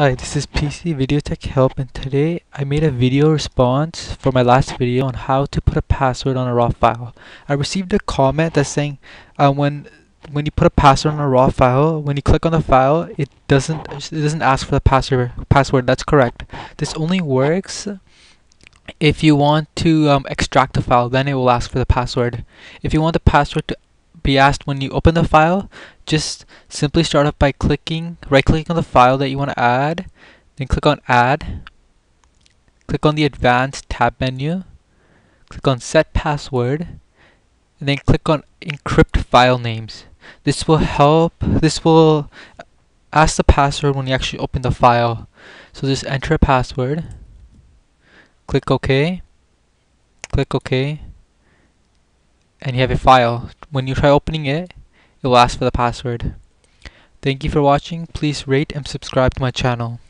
Hi, this is PC Videotech Help, and today I made a video response for my last video on how to put a password on a raw file. I received a comment that's saying when you put a password on a raw file, when you click on the file, it doesn't ask for the password. That's correct. This only works if you want to extract the file. Then it will ask for the password. If you want the password to be asked when you open the file, just simply start off by right clicking on the file that you want to add, then click on Add, click on the Advanced tab menu, click on Set Password, and then click on Encrypt File Names. This will ask the password when you actually open the file. So just enter a password, click OK, click OK, and you have a file. When you try opening it, it will ask for the password. Thank you for watching. Please rate and subscribe to my channel.